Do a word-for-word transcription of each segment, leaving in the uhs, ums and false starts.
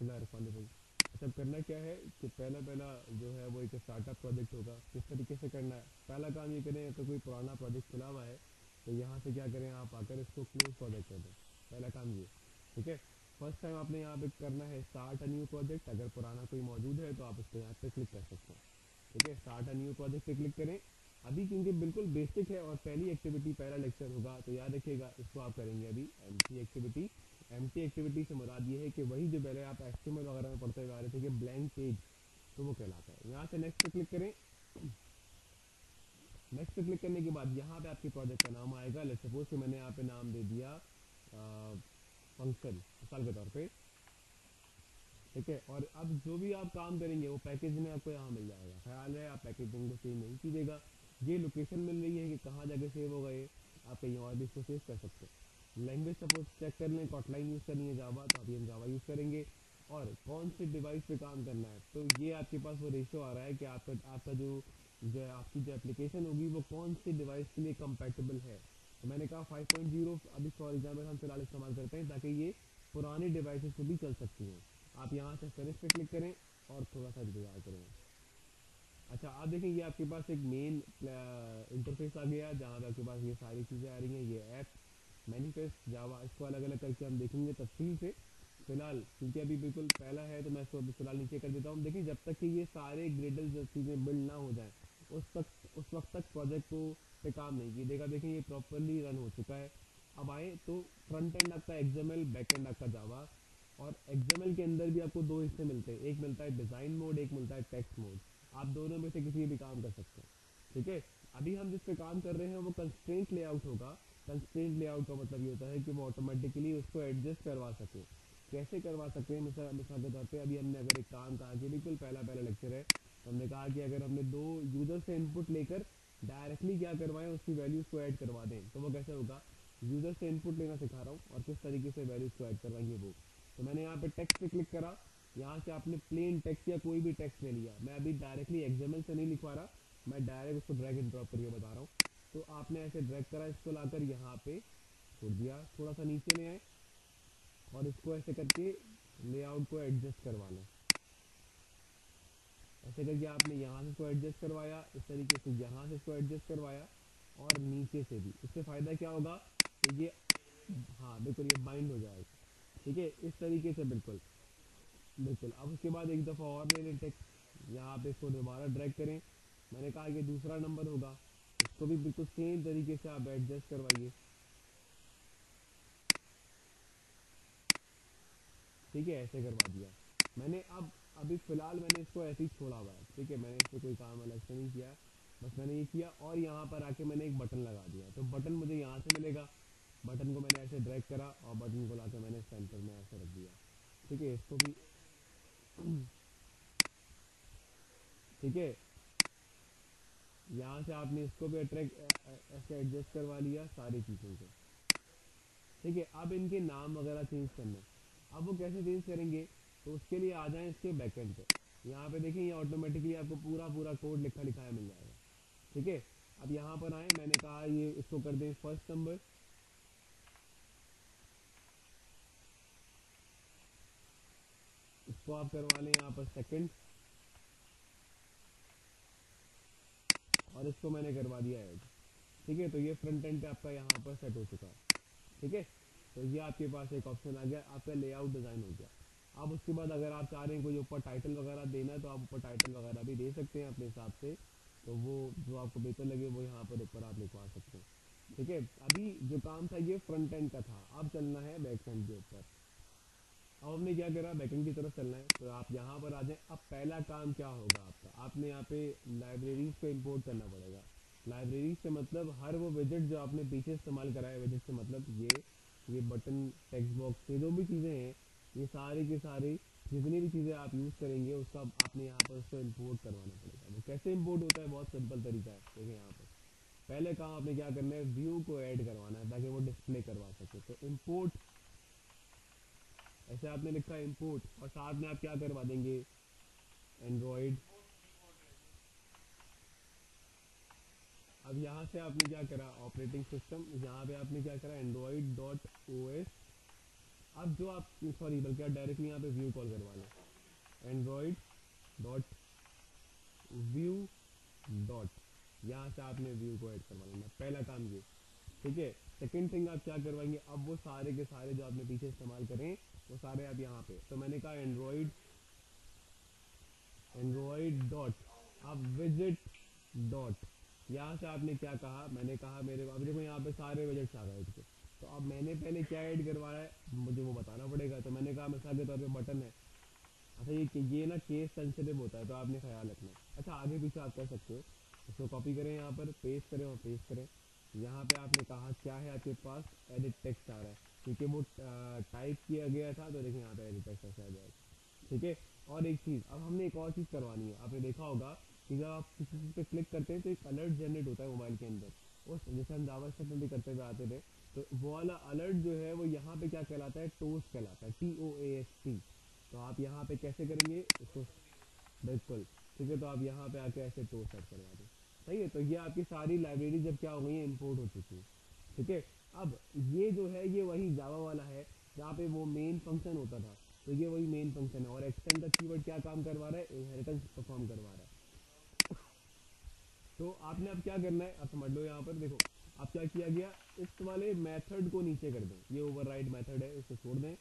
बिस्मिल्लाहिर्रहमानिर्रहीम। अच्छा, करना क्या है कि पहला पहला जो है वो एक स्टार्टअप प्रोजेक्ट होगा। किस तरीके से करना है, पहला काम ये करें, अगर कोई पुराना प्रोजेक्ट खुला हुआ है तो यहाँ से क्या करें, आप आकर इसको क्लोज प्रोजेक्ट कर दें। पहला काम ये, ठीक है। फर्स्ट टाइम आपने यहाँ पे करना है स्टार्ट अ न्यू प्रोजेक्ट। अगर पुराना कोई मौजूद है तो आप उसको यहाँ पे क्लिक कर सकते हैं, ठीक है। स्टार्ट अ न्यू प्रोजेक्ट पे क्लिक करें। अभी क्योंकि बिल्कुल बेसिक है और पहली एक्टिविटी पहला लेक्चर होगा तो याद रखिएगा, इसको आप करेंगे अभी एम्प्टी एक्टिविटी। एम्प्टी एक्टिविटी से मुराद ये है कि वही जो पहले आप एचटीएमएल वगैरह में पढ़ते हुए आ रहे थे कि ब्लैंक पेज, तो वो कहलाता है। यहाँ से नेक्स्ट पे क्लिक करें। नेक्स्ट पे क्लिक करने के बाद यहाँ पे आपके प्रोजेक्ट का नाम आएगा। लेट्स सपोज कि मैंने यहाँ पे नाम दे दिया फंक्शन, मिसाल के तौर पर, ठीक है। और अब जो भी आप काम करेंगे वो पैकेज में आपको यहाँ मिल जाएगा। ख्याल है आप पैकेजिंग को सेव नहीं कीजिएगा, ये लोकेशन मिल रही है कि कहाँ जाके सेव हो गए, आप कहीं और भी इसको सेव कर सकते हैं। लैंग्वेज सपोज चेक कर लें, कॉटलाइन यूज़ करनी है, जावा, तो अभी हम जावा यूज़ करेंगे। और कौन से डिवाइस पे काम करना है, तो ये आपके पास वो रेशो आ रहा है कि आपका आपका जो जो आपकी जो एप्लीकेशन होगी वो कौन से डिवाइस के लिए कंपेटेबल है। तो मैंने कहा फाइव पॉइंट जीरो अभी फॉर एग्जाम्पल हम फिलहाल इस्तेमाल करते हैं ताकि ये पुराने डिवाइसेस को भी चल सकती हैं। आप यहाँ से फिनिश पे क्लिक करें और थोड़ा सा इंतजार करें। अच्छा, आप देखें ये आपके पास एक मेन इंटरफेस आ गया जहाँ पे आपके पास ये सारी चीज़ें आ रही हैं, ये ऐप, मैनिफेस्ट, जावा, इसको अलग अलग करके हम देखेंगे तफसील से। फिलहाल क्योंकि अभी बिल्कुल पहला है तो मैं इसको अभी फिलहाल नीचे कर देता हूँ। देखिए, जब तक कि ये सारे ग्रेडल जो चीज़ें बिल्ड ना हो जाएँ उस तक उस वक्त तक प्रोजेक्ट को पे काम नहीं किया देगा। देखें ये प्रॉपरली रन हो चुका है। अब आए तो फ्रंट एंड आपका एक्सएमएल, बैक एंड आपका जावा। और एक्सएमएल के अंदर भी आपको दो हिस्से मिलते हैं, एक मिलता है डिज़ाइन मोड, एक मिलता है टेक्स्ट मोड। आप दोनों में से किसी भी काम कर सकते हैं, ठीक है। अभी हम जिस पे काम कर रहे हैं वो कंस्ट्रेंट लेआउट होगा। कंस्ट्रेंट लेआउट का मतलब ये होता है कि वो ऑटोमेटिकली उसको एडजस्ट करवा सके। कैसे करवा सकते हैं, मिसाल मिसाल के तौर पर अभी हमने अगर एक काम कहा कि बिल्कुल पहला पहला लेक्चर है, हमने कहा कि अगर हमने दो यूज़र से इनपुट लेकर डायरेक्टली क्या करवाएं, उसकी वैल्यूज़ को ऐड करवा दें, तो वो कैसे होगा। यूज़र से इनपुट लेना सिखा रहा हूँ और किस तरीके से वैल्यूज़ को ऐड करवाएंगे वो। तो मैंने यहाँ पे टेक्स्ट पे क्लिक करा, यहाँ से आपने प्लेन टेक्स्ट या कोई भी टेक्स्ट ले लिया। मैं अभी डायरेक्टली एग्जाम्पल से नहीं लिखवा रहा, मैं डायरेक्ट उसको ड्रैग एंड ड्रॉप करके बता रहा हूँ। तो आपने ऐसे ड्रैग करा, इसको लाकर यहाँ पे छोड़ दिया, थोड़ा सा नीचे ले आए और इसको ऐसे करके लेआउट को एडजस्ट करवा लें। ऐसे करके आपने यहाँ से इसको एडजस्ट करवाया, इस तरीके से यहाँ से इसको एडजस्ट करवाया और नीचे से भी। इससे फ़ायदा क्या होगा कि ये, हाँ बिल्कुल, ये बाइंड हो जाएगा, ठीक है, इस तरीके से, बिल्कुल बिल्कुल। अब उसके बाद एक दफ़ा और ले लें टेक्स्ट, यहाँ पे इसको दोबारा ड्रैग करें। मैंने कहा कि दूसरा नंबर होगा, इसको भी बिल्कुल सेम तरीके से आप एडजस्ट करवाइए, ठीक है, ऐसे करवा दिया मैंने। अब अभी फ़िलहाल मैंने इसको ऐसे ही छोड़ा हुआ है, ठीक है, मैंने इसको कोई काम अलग से नहीं किया, बस मैंने ये किया। और यहाँ पर आके मैंने एक बटन लगा दिया, तो बटन मुझे यहाँ से मिलेगा। बटन को मैंने ऐसे ड्रैग करा और बटन को लाकर मैंने सेंटर में ऐसे रख दिया, ठीक है, इसको भी, ठीक है। यहाँ से आपने इसको भी अट्रैक्ट ऐसे एडजस्ट करवा लिया सारी चीज़ों को, ठीक है। अब इनके नाम वगैरह चेंज करने, अब वो कैसे चेंज करेंगे, तो उसके लिए आ जाएं इसके बैकेंड पे। यहाँ पे देखें ये ऑटोमेटिकली आपको पूरा पूरा कोड लिखा लिखाया मिल जाएगा, ठीक है। अब यहाँ पर आए, मैंने कहा ये इसको कर दें फर्स्ट नंबर, इसको आप करवा लें यहाँ पर सेकंड, और इसको मैंने करवा दिया है, ठीक है। तो ये फ्रंट एंड पे आपका यहाँ पर सेट हो चुका है, ठीक है। तो ये आपके पास एक ऑप्शन आ गया, आपका लेआउट डिज़ाइन हो गया। अब उसके बाद अगर आप चाह रहे हैं कोई ऊपर टाइटल वगैरह देना है तो आप ऊपर टाइटल वगैरह भी दे सकते हैं अपने हिसाब से, तो वो जो आपको बेहतर लगे वो यहाँ पर ऊपर आप लिखवा सकते हैं, ठीक है। अभी जो काम था ये फ्रंट एंड का था, अब चलना है बैक एंड के ऊपर। अब हमने क्या करा, बैक एंड की तरफ चलना है, तो आप यहाँ पर आ जाएँ। अब पहला काम क्या होगा आपका, आपने यहाँ पे लाइब्रेरीज को इम्पोर्ट करना पड़ेगा। लाइब्रेरीज से मतलब हर वो विजिट जो आपने पीछे इस्तेमाल कराया है, विजिट से मतलब ये ये बटन, टेक्स्ट बॉक्स, ये जो भी चीज़ें हैं, ये सारे के सारे जितनी भी चीज़ें आप यूज़ करेंगे उसका आपने यहाँ पर उसको इम्पोर्ट करवाना पड़ेगा। वो कैसे इम्पोर्ट होता है, बहुत सिंपल तरीका है। देखिए यहाँ पर पहले काम आपने क्या करना है, व्यू को ऐड करवाना है ताकि वो डिस्प्ले करवा सके। तो इम्पोर्ट ऐसे आपने लिखा है, इम्पोर्ट, और साथ में आप क्या करवा देंगे, एंड्रॉयड। अब यहाँ से आपने क्या करा, ऑपरेटिंग सिस्टम, यहाँ पे आपने क्या करा एंड्रॉयड डॉट ओ एस अब जो आप सॉरी बल्कि आप डायरेक्टली यहाँ पे व्यू कॉल करवा लें, एंड्रॉइड डॉट व्यू डॉट, यहाँ से आपने व्यू को ऐड करवा लेना, पहला काम ये, ठीक है। सेकेंड थिंग आप क्या करवाएंगे, अब वो सारे के सारे जो आपने पीछे इस्तेमाल करें वो सारे आप यहाँ पे, तो मैंने कहा एंड्रॉइड एंड्रॉइड डॉट, अब विजिट डॉट, यहाँ से आपने क्या कहा, मैंने कहा मेरे अब देखो यहाँ पे सारे विजिट्स आ गए थे, तो अब मैंने पहले क्या ऐड करवाया है मुझे वो बताना पड़ेगा। तो मैंने कहा मिसाल के तौर पे बटन है, अच्छा ये ये ना केस सेंसिटिव होता है तो आपने ख्याल रखना, अच्छा आगे पीछे आप कर सकते हो, इसको कॉपी करें यहाँ पर पेस्ट करें और पेस्ट करें, यहाँ पे आपने कहा क्या है आपके पास, एडिट टेक्स्ट आ रहा है क्योंकि वो टाइप किया गया था, तो देखिए यहाँ पे एडिट टेक्स्ट आ जाएगा, ठीक है। और एक चीज़ अब हमने एक और चीज़ करवानी है, आपने देखा होगा कि जब आप किसी चीज़ पर क्लिक करते हैं तो एक अलर्ट जनरेट होता है मोबाइल के अंदर, उस जैसे हम दावा स्टेटमेंट भी करते हुए आते थे, तो वो वाला अलर्ट जो है वो यहाँ पे क्या कहलाता है, टोस्ट कहलाता है, T O A S T. तो आप यहाँ पे कैसे करेंगे इसको, बिल्कुल ठीक है, तो आप यहाँ पे आके ऐसे टोस्ट ऐड करवा दें, सही है। तो ये आपकी सारी लाइब्रेरी जब क्या हो गई है, इम्पोर्ट हो चुकी है, ठीक है। अब ये जो है ये वही जावा वाला है जहाँ पे वो मेन फंक्शन होता था, तो ये वही मेन फंक्शन है। और एक्सटेंड का कीवर्ड क्या काम करवा रहा है, इनहेरिटेंस परफॉर्म करवा रहा है। तो आपने अब क्या करना है, आप समझ लो यहाँ पर देखो अब क्या किया गया, इस वाले मेथड को नीचे कर दें, ये ओवरराइड मेथड है इसको छोड़ दें,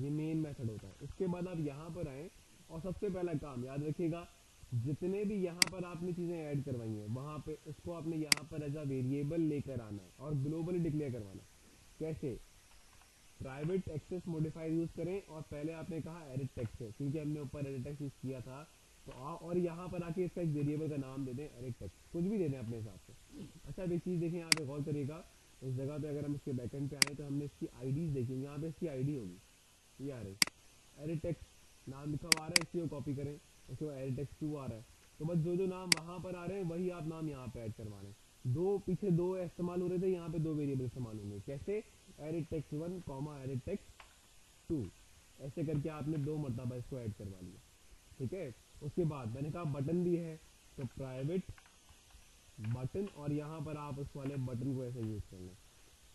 ये मेन मेथड होता है। इसके बाद आप यहाँ पर आएँ और सबसे पहला काम याद रखिएगा, जितने भी यहाँ पर आपने चीज़ें ऐड करवाई हैं वहाँ पे इसको आपने यहाँ पर एज अ वेरिएबल लेकर आना है और ग्लोबली डिक्लेयर करवाना। कैसे, प्राइवेट एक्सेस मॉडिफायर यूज़ करें, और पहले आपने कहा एडिट टेक्स्ट है क्योंकि हमने ऊपर एडिट टेक्स्ट यूज़ किया था, तो आ, और यहाँ पर आके इसका एक वेरिएबल का नाम दे दें एडिट टेक्स्ट, कुछ भी दे दें अपने हिसाब से। अच्छा अब एक चीज़ देखें यहाँ पे गौर करिएगा, इस जगह पे अगर हम इसके बैकेंड पे आए तो हमने इसकी आईडीज़ देखी, यहाँ पे इसकी आईडी होगी, ये आ रही एडिट टेक्स्ट नाम लिखा हुआ आ रहा है, इसकी कॉपी करें, उसके बाद एडिट टेक्स्ट टू आ रहा है, तो बस जो जो नाम वहाँ पर आ रहे हैं वही आप नाम यहाँ पे ऐड करवा रहे हैं। दो पीछे दो इस्तेमाल हो रहे थे, यहाँ पे दो वेरिएबल इस्तेमाल होंगे, कैसे, edit text one comma edit text two, ऐसे करके आपने दो मरतबा इसको ऐड करवा लिया, ठीक है। उसके बाद मैंने कहा बटन भी है, तो प्राइवेट बटन, और यहाँ पर आप उस वाले बटन को ऐसे यूज करना,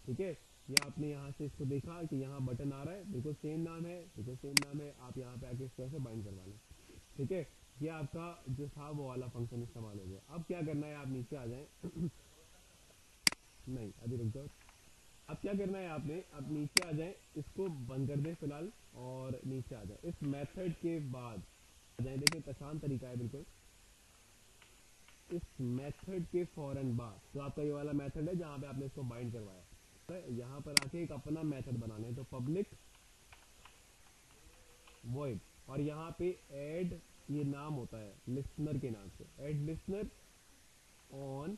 ठीक है। ये आपने यहाँ से इसको देखा कि यहाँ बटन आ रहा है, बिल्कुल सेम नाम है, बिल्कुल सेम नाम है, आप यहाँ पे आके इसको ऐसे बाइंड करवा लें, ठीक है। ये आपका जो था वो वाला फंक्शन इस्तेमाल हो गया। अब क्या करना है, आप नीचे आ जाएं नहीं अभी रुक जाओ, अब क्या करना है आपने, अब नीचे आ जाएं, इसको बंद कर दें फिलहाल और नीचे आ जाएं। इस मेथड के बाद आ जाएं, देखिए आसान तरीका है बिल्कुल, इस मेथड के फौरन बाद तो आपका ये वाला मेथड है जहाँ पे आपने इसको बाइंड करवाया, तो यहाँ पर आके एक अपना मेथड बनाना है, तो पब्लिक वॉइड, और यहाँ पे ऐड ये नाम होता है लिस्नर के नाम से, ऐड लिस्नर ऑन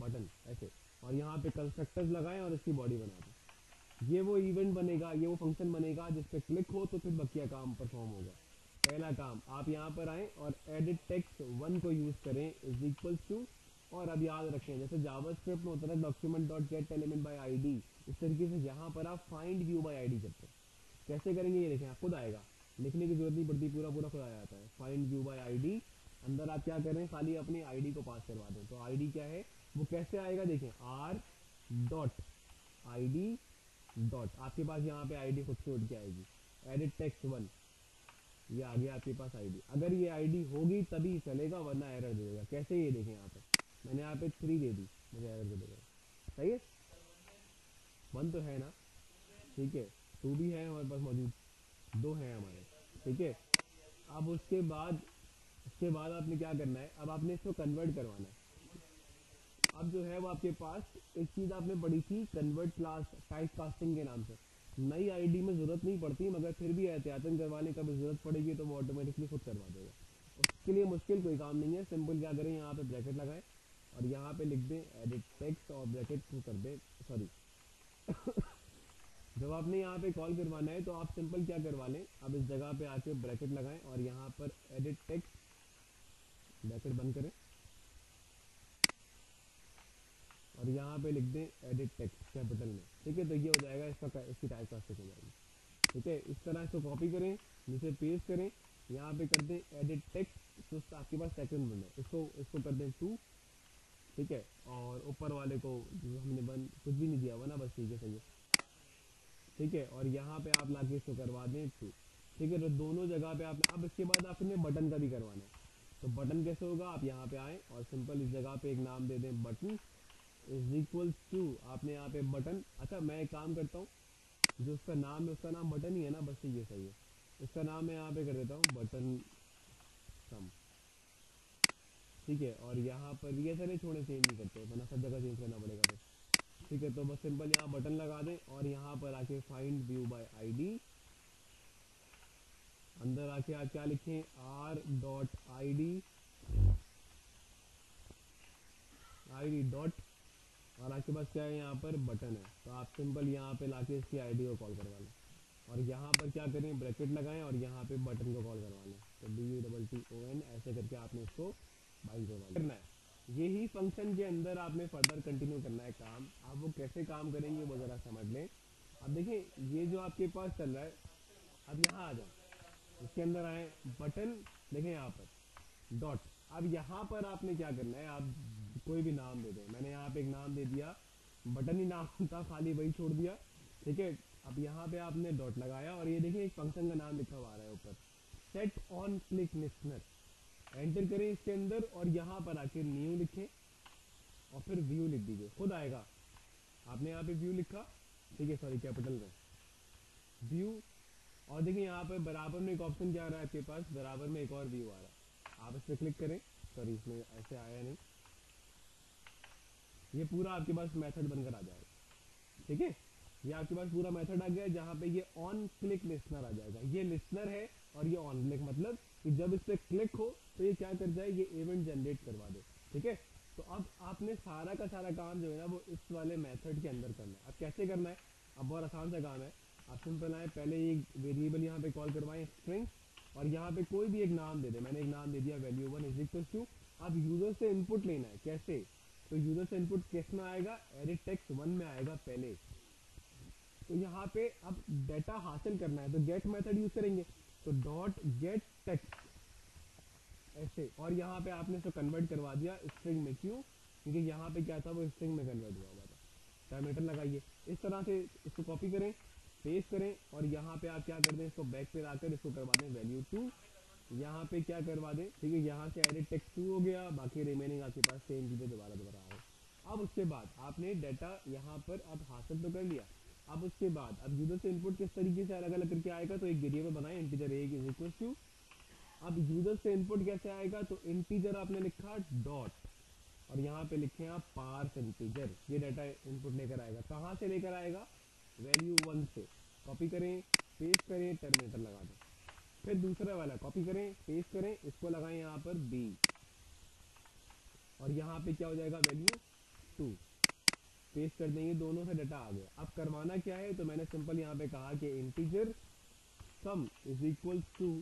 बटन ऐसे, और यहाँ पे कंस्ट्रक्टर्स लगाएं और इसकी बॉडी बना दें। ये वो इवेंट बनेगा, ये वो फंक्शन बनेगा जिस पे क्लिक हो तो फिर बकिया काम परफॉर्म होगा। पहला काम आप यहाँ पर आएं और एडिट टेक्स्ट वन को यूज करें इज इक्वल्स टू, और अब याद रखें जैसे जावास्क्रिप्ट में होता है document dot get element by I D, इस तरीके से यहाँ पर आप find view by I D करते हैं। कैसे करेंगे ये देखें, खुद आएगा, लिखने की जरूरत नहीं पड़ती, पूरा पूरा खुद आ जाता है। फाइंड व्यू बाय आईडी, अंदर आप क्या करें खाली अपनी आईडी को पास करवा दें, तो आईडी क्या है वो कैसे आएगा देखें, आर डॉट आईडी डॉट, आपके पास यहाँ पे आईडी खुद से उठ के आएगी, एडिट टेक्स्ट वन, ये आ गया आपके पास आईडी। अगर ये आईडी होगी तभी चलेगा, वरना एरर दे देगा। कैसे, ये देखें यहाँ पे मैंने यहाँ पे थ्री दे दी, मुझे एरर दे देगा, सही है, वन तो है ना, ठीक है, टू भी है हमारे पास मौजूद, दो हैं हमारे, ठीक है। अब उसके बाद उसके बाद आपने क्या करना है, अब आपने इसको कन्वर्ट करवाना है। अब जो है वो आपके पास एक चीज़ आपने पढ़ी थी कन्वर्ट क्लास टाइप कास्टिंग के नाम से, नई आईडी में ज़रूरत नहीं पड़ती, मगर फिर भी एहतियातन करवाने का भी ज़रूरत पड़ेगी तो वो ऑटोमेटिकली खुद करवा देगा, उसके लिए मुश्किल कोई काम नहीं है। सिंपल क्या करें, यहाँ पर ब्रैकेट लगाएं और यहाँ पर लिख दें एडिट टेक्स्ट और ब्रैकेट कर दें, सॉरी जब आपने यहाँ पे कॉल करवाना है तो आप सिंपल क्या करवा लें, अब इस जगह पे आके ब्रैकेट लगाएं और यहाँ पर एडिट टेक्स्ट, ब्रैकेट बंद करें और यहाँ पे लिख दें एडिट टेक्स्ट कैपिटल में, ठीक है। तो ये हो जाएगा इसका, इसकी टाइप कास्टिंग हो जाएगी, ठीक है। इस तरह इसको कॉपी करें, नीचे पेस्ट करें, यहाँ पे कर दें एडिट टेक्स्ट, तो आपके पास सेकंड बन है, इसको इसको कर दें टू, ठीक है, और ऊपर वाले को हमने बन कुछ भी नहीं दिया हुआ ना, बस ठीक है, सही है। ठीक है, और यहाँ पे आप लाके इसको करवा दें टू, ठीक है। तो दोनों जगह पे आप, अब इसके बाद आपने बटन का भी करवाना है, तो बटन कैसे होगा, आप यहाँ पे आए और सिंपल इस जगह पे एक नाम दे दें बटन इज इक्वल्स टू, आपने यहाँ पे बटन, अच्छा मैं एक काम करता हूँ, जो उसका नाम है उसका नाम बटन ही है ना, बस ये सही है, उसका नाम मैं यहाँ पे कर देता हूँ बटन सम, ठीक है। और यहाँ पर ये सारे छोड़े चेंज नहीं करते, वरना सब जगह चेंज करना पड़ेगा फिर, ठीक है। तो बस सिंपल यहाँ बटन लगा दें और यहाँ पर आके फाइंड व्यू बाय आईडी, अंदर आके आप क्या लिखें R dot I D I D dot, और आपके पास क्या है यहाँ पर बटन है, तो आप सिंपल यहाँ पे लाके इसकी आईडी को कॉल करवा लें, और यहाँ पर क्या करें ब्रैकेट लगाएं और यहाँ पे बटन को कॉल करवा लें, तो D U double T O N ऐसे करके आपने इसको बाइंड करना है। यही फंक्शन के अंदर आपने फर्दर कंटिन्यू करना है काम, आप वो कैसे काम करेंगे वो जरा समझ लें। अब देखिए ये जो आपके पास चल रहा है, अब यहाँ आ जाओ, इसके अंदर आए बटन, देखें यहाँ पर डॉट, अब यहाँ पर आपने क्या करना है, आप कोई भी नाम दे दो, मैंने यहाँ पे एक नाम दे दिया, बटन ही नाम था खाली वही छोड़ दिया, ठीक है। अब यहाँ पे आपने डॉट लगाया और ये देखिए एक फंक्शन का नाम लिखा हुआ आ रहा है ऊपर, set on click listener, enter करें इसके अंदर और यहाँ पर आके न्यू लिखें और फिर व्यू लिख दीजिए, खुद आएगा। आपने यहाँ पे व्यू लिखा, ठीक है, सॉरी कैपिटल में व्यू, और देखिए यहाँ पर बराबर में एक ऑप्शन क्या आ रहा है आपके पास, बराबर में एक और व्यू आ रहा है, आप इस पर क्लिक करें, सॉरी इसमें ऐसे आया नहीं, ये पूरा आपके पास मेथड बनकर आ जाएगा, ठीक है। ये आपके पास पूरा मेथड आ गया जहाँ पे ये ऑन क्लिक लिस्नर आ जाएगा, ये लिस्नर है और ये ऑन क्लिक मतलब कि जब इस पर क्लिक हो तो ये क्या कर जाए, ये इवेंट जनरेट करवा दे, ठीक है। तो अब आपने सारा का सारा काम जो है ना वो इस वाले मेथड के अंदर करना है। अब कैसे करना है, अब बहुत आसान सा काम है, आप सिंपल आए पहले ये वेरिएबल यहाँ पे कॉल करवाएं स्ट्रिंग, और यहाँ पे कोई भी एक नाम दे दे, मैंने एक नाम दे दिया value one is equal to, अब यूजर से इनपुट लेना है कैसे, तो यूजर से इनपुट किस में आएगा, एडिट टेक्स्ट वन में आएगा पहले, तो यहाँ पे अब डाटा हासिल करना है तो गेट मेथड यूज करेंगे, तो डॉट गेट टेक्स्ट ऐसे, और यहाँ पे आपने इसको कन्वर्ट करवा दिया स्ट्रिंग में, क्यों, क्योंकि यहाँ पे क्या था वो स्ट्रिंग में कन्वर्ट हुआ हुआ था। पैरामीटर लगाइए, इस तरह से इसको कॉपी करें पेस्ट करें और यहाँ पे आप क्या कर दें, इसको बैक पे लाकर इसको करवा दें वैल्यू टू, यहाँ पे क्या करवा दें, ठीक है, यहाँ से एडिट टेक्स्ट टू हो गया, बाकी रिमेनिंग आपके पास सेम चीजें दोबारा दोबारा आ रही। अब उसके बाद आपने डाटा यहाँ पर अब हासिल तो कर लिया, अब उसके बाद अब यूजर से इनपुट किस तरीके से अलग अलग करके आएगा, तो एक वेरिएबल बनाए इंटीजर एक इज इक्वल टू, अब यूजर से इनपुट कैसे आएगा, तो इंटीजर आपने लिखा डॉट और यहाँ पे लिखे आप पार्स इंटीजर, ये डाटा इनपुट लेकर आएगा, कहाँ से लेकर आएगा, वैल्यू वन से, कॉपी करें पेस्ट करें टर्मिनेटर लगा दें, फिर दूसरा वाला कॉपी करें पेस्ट करें, इसको लगाएं यहाँ पर बी और यहाँ पे क्या हो जाएगा वैल्यू टू, पेस्ट कर देंगे, दोनों से डाटा आ गया। अब करवाना क्या है, तो मैंने सिंपल यहाँ पे कहा कि integer sum is equal to,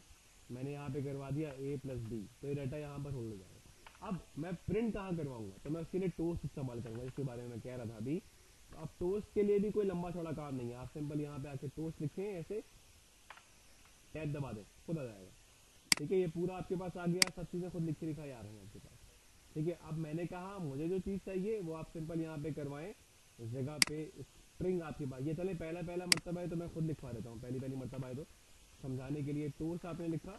मैंने यहाँ पे करवा दिया ए प्लस बी, तो ये डाटा यहाँ पर होल्ड हो जाएगा। अब मैं प्रिंट कहाँ करवाऊंगा, तो मैं उसके लिए टोस्ट इस्तेमाल करूंगा, इसके बारे में मैं कह रहा था अभी। तो अब टोस्ट के लिए भी कोई लंबा चौड़ा काम नहीं है, आप सिंपल यहाँ पे आके टोस्ट लिखें ऐसे, टैब दबा दें, खुद आ जाएगा, ठीक है। ये पूरा आपके पास आ गया, सब चीजें खुद लिखी लिखा आ रही है आपके पास, ठीक है। अब मैंने कहा मुझे जो चीज चाहिए वो आप सिंपल यहाँ पे करवाएं, इस जगह पे स्ट्रिंग आपके पास, ये चले पहला पहला मरतबा है तो मैं खुद लिखवा देता हूँ, पहली पहली मरतबा है तो समझाने के लिए, टोस्ट आपने लिखा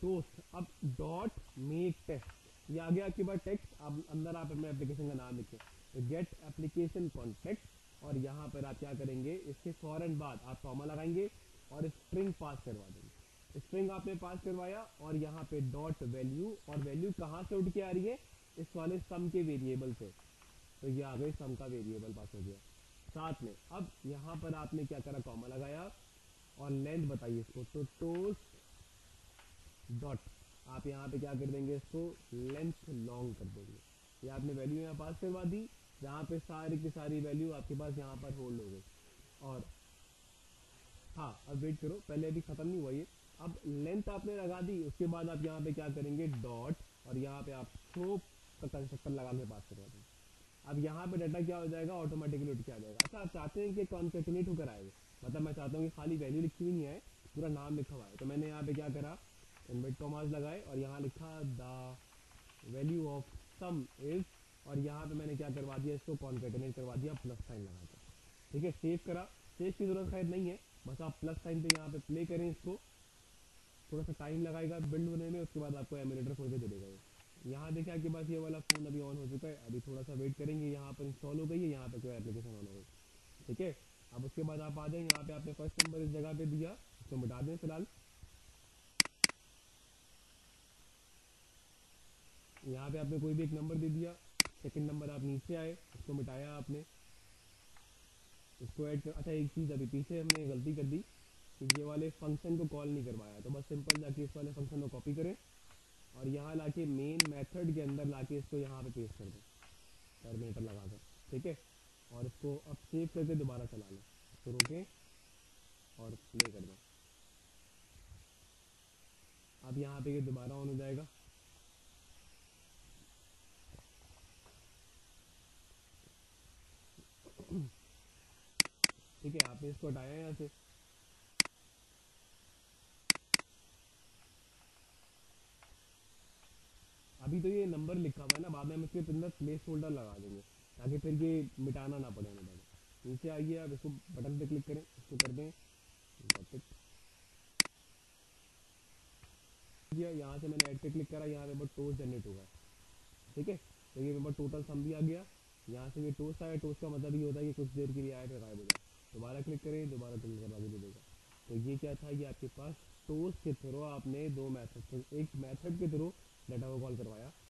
टोस्ट, अब डॉट मेक टेक्स्ट, ये आ गया आपके पास टेक्स्ट, अब अंदर आप अपने एप्लीकेशन का नाम लिखें, तो गेट एप्लीकेशन कॉन्टेक्स्ट, और यहाँ पर आप क्या करेंगे, इसके फौरन बाद आप कॉमा लगाएंगे और स्ट्रिंग पास करवा देंगे, स्ट्रिंग आपने पास करवाया और यहाँ पे डॉट वैल्यू, और वैल्यू कहाँ से उठ के आ रही है, इस वाले सम के वेरिएबल से, तो ये आ गई सम का वेरिएबल पास हो गया साथ में। अब यहाँ पर आपने क्या करा, कॉमा लगाया और लेंथ बताइए इसको, तो टोस्ट डॉट आप यहाँ पे क्या कर देंगे, इसको लेंथ लॉन्ग कर देंगे, ये आपने वैल्यू यहाँ पास करवा दी, यहाँ पे सारी की सारी वैल्यू आपके पास यहाँ पर होल्ड हो गई। और हाँ अब वेट करो, पहले अभी खत्म नहीं हुआ ये, अब लेंथ आपने लगा दी, उसके बाद आप यहाँ पे क्या करेंगे डॉट, और यहाँ पे आप स्कोप का कंस्ट्रक्टर लगा के पास करवा देंगे, अब यहाँ पे डाटा क्या हो जाएगा, ऑटोमेटिकली उठ के आ जाएगा। अच्छा आप चाहते हैं कि कॉन्केटनेट होकर आएगा, मतलब मैं चाहता हूँ कि खाली वैल्यू लिखी हुई नहीं है, पूरा नाम लिखा हुआ है, तो मैंने यहाँ पे क्या करा, इनवर्ट कॉमास लगाए और यहाँ लिखा the value of sum is, और यहाँ पे मैंने क्या करवा दिया, इसको कॉन्केटनेट करवा दिया, प्लस साइन लगा दिया, ठीक है, सेव करा, सेव की जरूरत खैर नहीं है, बस आप प्लस साइन पे यहाँ पे प्ले करें इसको, थोड़ा सा टाइम लगाएगा बिल्ड होने में, उसके बाद आपको एमुलेटर खोल के दे देगा। यहाँ देखिए आपके पास ये वाला फोन अभी ऑन हो चुका है, अभी थोड़ा सा वेट करेंगे, यहाँ पर इंस्टॉल हो गई है, यहाँ पर एप्लीकेशन ऑन हो गई, ठीक है। अब उसके बाद आप आ जाए, यहाँ पे आपने फर्स्ट नंबर इस जगह पे दिया, इसको मिटा दें फिलहाल। यहाँ पे आपने कोई भी एक नंबर दे दिया, सेकंड नंबर आप नीचे आए, इसको मिटाया आपने, इसको ऐड कर। अच्छा एक चीज अभी पीछे हमने गलती कर दी कि ये वाले फंक्शन को कॉल नहीं करवाया, तो बस सिंपल जाके इस वाले फंक्शन को कॉपी करें और यहाँ लाके मेन मेथड के अंदर लाके इसको यहाँ पे पेस्ट कर दें, टर्मिनेटर लगा दें, ठीक है। और इसको अब सेव करके दोबारा चला लें, इसको रोके और प्ले कर दें। अब यहाँ पे ये दोबारा ऑन हो जाएगा। ठीक है, आपने इसको हटाया यहाँ से। अभी तो ये नंबर लिखा हुआ है ना, बाद में हम इसके अंदर प्लेस होल्डर लगा देंगे ताकि फिर ये मिटाना ना पड़े हमें। नीचे आइए, आप इसको बटन पे क्लिक करें, इसको कर दें यहाँ से। मैंने ऐड पे क्लिक करा, यहाँ पे टोस्ट जनरेट होगा, ठीक है। तो ये मेरा टोटल सम भी आ गया, यहाँ से ये टोस्ट आया, टोस्ट का मतलब ये होता है कि कुछ देर के लिए आया फिर गायब हो जाए। दोबारा क्लिक करें, दोबारा क्लिक करवा के देगा। तो ये क्या था, ये आपके पास टोस्ट के थ्रू आपने दो मैथड, एक मैथड के थ्रू डाटा को कॉल करवाया।